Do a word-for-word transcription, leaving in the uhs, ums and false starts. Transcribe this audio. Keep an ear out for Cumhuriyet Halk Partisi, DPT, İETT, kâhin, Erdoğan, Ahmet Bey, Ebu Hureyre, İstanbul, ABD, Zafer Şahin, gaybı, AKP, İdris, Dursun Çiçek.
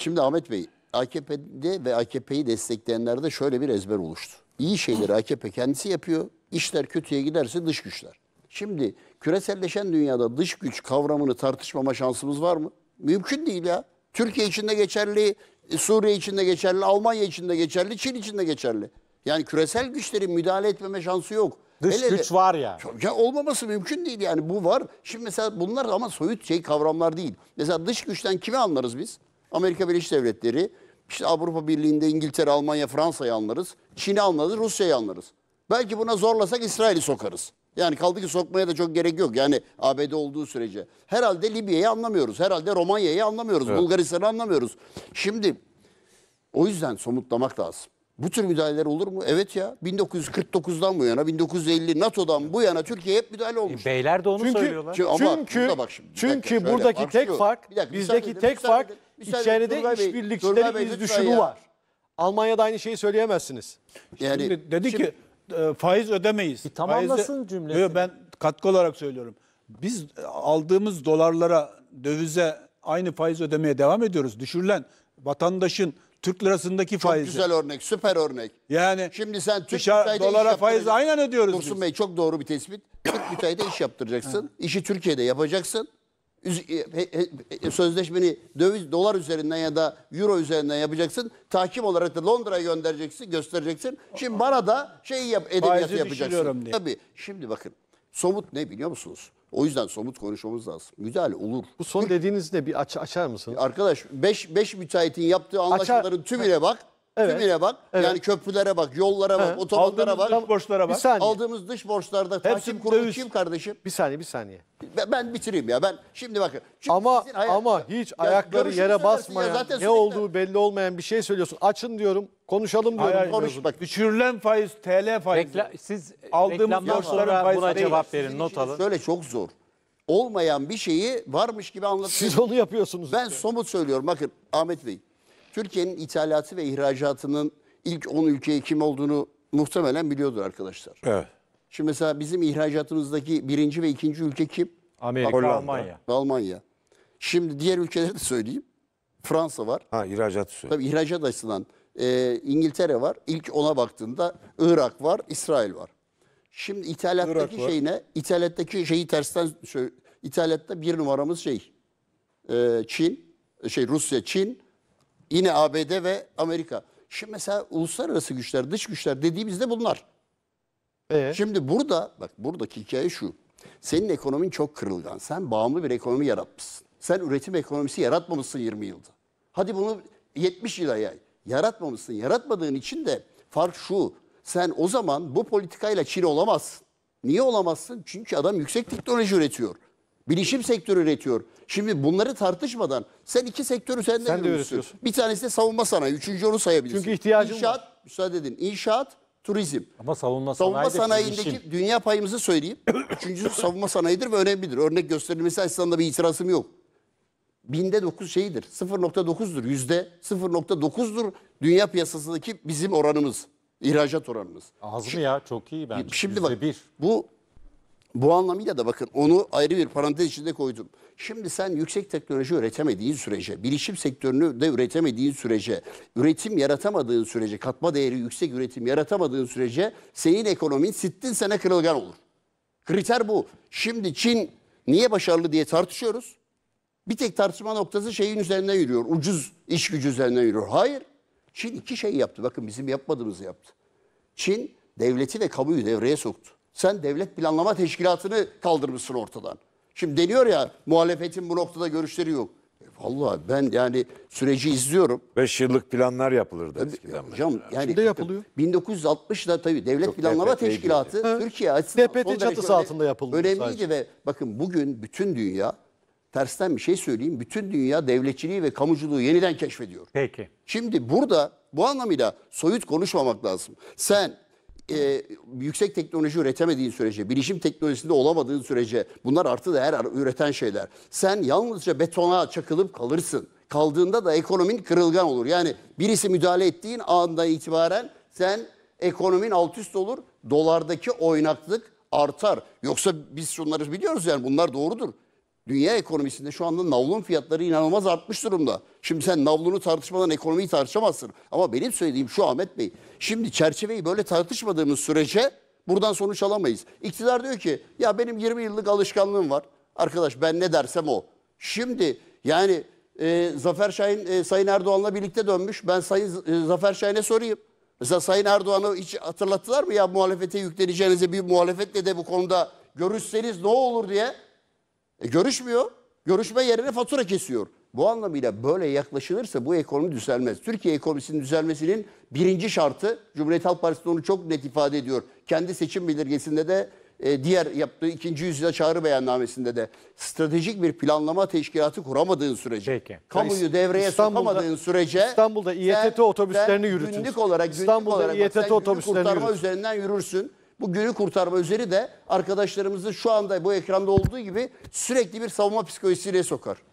Şimdi Ahmet Bey, A K P'de ve A K P'yi destekleyenlerde şöyle bir ezber oluştu. İyi şeyleri A K P kendisi yapıyor, işler kötüye giderse dış güçler. Şimdi küreselleşen dünyada dış güç kavramını tartışmama şansımız var mı? Mümkün değil ya. Türkiye için de geçerli, Suriye için de geçerli, Almanya için de geçerli, Çin için de geçerli. Yani küresel güçlerin müdahale etmeme şansı yok. Dış Hele güç de, var ya. Ya olmaması mümkün değil yani, bu var. Şimdi mesela bunlar ama soyut şey kavramlar değil. Mesela dış güçten kimi anlarız biz? Amerika Birleşik Devletleri, işte Avrupa Birliği'nde İngiltere, Almanya, Fransa'yı anlarız. Çin'i anlarız, Rusya'yı anlarız. Belki buna zorlasak İsrail'i sokarız. Yani kaldı ki sokmaya da çok gerek yok. Yani A B D olduğu sürece. Herhalde Libya'yı anlamıyoruz. Herhalde Romanya'yı anlamıyoruz. Evet. Bulgaristan'ı anlamıyoruz. Şimdi o yüzden somutlamak lazım. Bu tür müdahaleler olur mu? Evet ya. bin dokuz yüz kırk dokuz'dan bu yana, bin dokuz yüz elli NATO'dan bu yana Türkiye hep müdahale olmuş. Beyler de onu çünkü, söylüyorlar. Çünkü çünkü, bak şimdi, çünkü dakika, buradaki tek şu, fark, dakika, bizdeki tek fark içeride işbirlikçilerin iz düşümü var. Almanya'da aynı şeyi söyleyemezsiniz. Yani şimdi dedi şimdi, ki faiz ödemeyiz. Bir tamamlasın cümlesini. Ben katkı olarak söylüyorum. Biz aldığımız dolarlara, dövize aynı faiz ödemeye devam ediyoruz. Düşürülen vatandaşın Türk lirasındaki çok faizi. Çok güzel örnek, süper örnek. Yani şimdi sen Türk müteahhide dolara faizi aynen ödüyoruz. Dursun biz. Bey çok doğru bir tespit. Türk müteahhide iş yaptıracaksın. İşi Türkiye'de yapacaksın. Sözleşmeni döviz, dolar üzerinden ya da euro üzerinden yapacaksın. Takip olarak da Londra'ya göndereceksin, göstereceksin. Şimdi bana da şey yap, edebiyatı yapacaksın. Tabii. Şimdi bakın, somut ne biliyor musunuz? O yüzden somut konuşmamız lazım. Müdahale olur. Bu son Türk, dediğiniz ne? Bir aç, açar mısınız? Arkadaş beş müteahhitin yaptığı anlaşmaların açar, tümüne bak. Evet. Tümüne bak. Evet. Yani köprülere bak, yollara bak, evet. otobanlara bak. Aldığımız dış borçlara bak. Aldığımız dış borçlarda hepsi takip kurulu kim kardeşim? Bir saniye, bir saniye. Ben, ben bitireyim ya. Ben şimdi bakın. Ama hayat, ama hiç ya, ayakları yere basmayan, ne sürekli olduğu belli olmayan bir şey söylüyorsun. Açın diyorum, konuşalım diyorum. Hayır, konuş, bak. Düşürülen faiz, T L faizi. Rekla, siz aldığımız borçlara buna faiz cevap verin, not alın. Şöyle çok zor. Olmayan bir şeyi varmış gibi anlatıyorsunuz. Siz onu yapıyorsunuz. Ben işte somut söylüyorum. Bakın Ahmet Bey, Türkiye'nin ithalatı ve ihracatının ilk on ülkeye kim olduğunu muhtemelen biliyordur arkadaşlar. Evet. Şimdi mesela bizim ihracatımızdaki birinci ve ikinci ülke kim? Amerika, Hollanda, Almanya. Almanya. Şimdi diğer ülkeleri de söyleyeyim. Fransa var. Ha, ihracat söylüyor. Tabii ihracat açısından e, İngiltere var. İlk ona baktığında Irak var, İsrail var. Şimdi ithalattaki şey ne? İthalattaki şeyi tersten şöyle, ithalatta bir numaramız şey e, Çin, şey Rusya, Çin. Yine A B D ve Amerika. Şimdi mesela uluslararası güçler, dış güçler dediğimizde bunlar. Ee? Şimdi burada, bak buradaki hikaye şu. Senin ekonomin çok kırılgan. Sen bağımlı bir ekonomi yaratmışsın. Sen üretim ekonomisi yaratmamışsın yirmi yılda. Hadi bunu yetmiş yıla yay. Yaratmamışsın. Yaratmadığın için de fark şu. Sen o zaman bu politikayla Çin olamazsın. Niye olamazsın? Çünkü adam yüksek teknoloji üretiyor. Bilişim sektörü üretiyor. Şimdi bunları tartışmadan sen iki sektörü sen de üretiyorsun. Bir tanesi de savunma sanayi. Üçüncü onu sayabilirsin. Çünkü ihtiyacın İnşaat, var. müsaade edin. İnşaat, turizm. Ama savunma, savunma sanayindeki bilişim. Dünya payımızı söyleyeyim. Üçüncüsü savunma sanayidir ve önemlidir. Örnek gösterilmesi açısından da bir itirazım yok. Binde dokuz şeyidir. sıfır nokta dokuz'dur. Yüzde sıfır nokta dokuz'dur dünya piyasasındaki bizim oranımız. İhracat oranımız. Az mı ya? Çok iyi bence. Şimdi bak bir. bu... Bu anlamıyla da bakın onu ayrı bir parantez içinde koydum. Şimdi sen yüksek teknoloji üretemediğin sürece, bilişim sektörünü de üretemediğin sürece, üretim yaratamadığın sürece, katma değeri yüksek üretim yaratamadığın sürece senin ekonomin sittin sene kırılgan olur. Kriter bu. Şimdi Çin niye başarılı diye tartışıyoruz. Bir tek tartışma noktası şeyin üzerine yürüyor. Ucuz iş gücü üzerine yürüyor. Hayır. Çin iki şey yaptı. Bakın bizim yapmadığımızı yaptı. Çin devleti ve kamuyu devreye soktu. Sen devlet planlama teşkilatını kaldırmışsın ortadan. Şimdi deniyor ya muhalefetin bu noktada görüşleri yok. E, vallahi ben yani süreci izliyorum. beş yıllık planlar yapılırdı eskiden. Hocam yani şimdi yapılıyor. bin dokuz yüz altmış'da tabii devlet Çok planlama D P T teşkilatı ha. Türkiye açısından D P T çatısı altında yapıldı. Önemliydi sadece. Ve bakın bugün bütün dünya tersten bir şey söyleyeyim. Bütün dünya devletçiliği ve kamuculuğu yeniden keşfediyor. Peki. Şimdi burada bu anlamıyla soyut konuşmamak lazım. Sen Ee, yüksek teknoloji üretemediğin sürece, bilişim teknolojisinde olamadığın sürece bunlar artı değer üreten şeyler. Sen yalnızca betona çakılıp kalırsın. Kaldığında da ekonomin kırılgan olur. Yani birisi müdahale ettiğin andan itibaren sen ekonomin alt üst olur, dolardaki oynaklık artar. Yoksa biz şunları biliyoruz yani bunlar doğrudur. Dünya ekonomisinde şu anda navlun fiyatları inanılmaz artmış durumda. Şimdi sen navlunu tartışmadan ekonomiyi tartışamazsın. Ama benim söylediğim şu Ahmet Bey. Şimdi çerçeveyi böyle tartışmadığımız sürece buradan sonuç alamayız. İktidar diyor ki ya benim yirmi yıllık alışkanlığım var. Arkadaş ben ne dersem o. Şimdi yani e, Zafer Şahin e, Sayın Erdoğan'la birlikte dönmüş. Ben Sayın e, Zafer Şahin'e sorayım. Mesela Sayın Erdoğan'a hiç hatırlattılar mı ya muhalefete yükleneceğinize bir muhalefetle de bu konuda görüşseniz ne olur diye. E, görüşmüyor. Görüşme yerine fatura kesiyor. Bu anlamıyla böyle yaklaşılırsa bu ekonomi düzelmez. Türkiye ekonomisinin düzelmesinin birinci şartı, Cumhuriyet Halk Partisi onu çok net ifade ediyor. Kendi seçim bildirgesinde de e, diğer yaptığı ikinci yüzyıla çağrı beyannamesinde de stratejik bir planlama teşkilatı kuramadığın sürece, peki, kamuyu devreye İstanbul'da, sokamadığın sürece İstanbul'da İETT sen, otobüslerini yürütürsün. Günlük olarak, İstanbul'da günlük olarak İETT otobüslerini kurtarma yürütürsün. Üzerinden yürürsün. Bu günü kurtarma üzeri de arkadaşlarımızı şu anda bu ekranda olduğu gibi sürekli bir savunma psikolojisiyle sokar.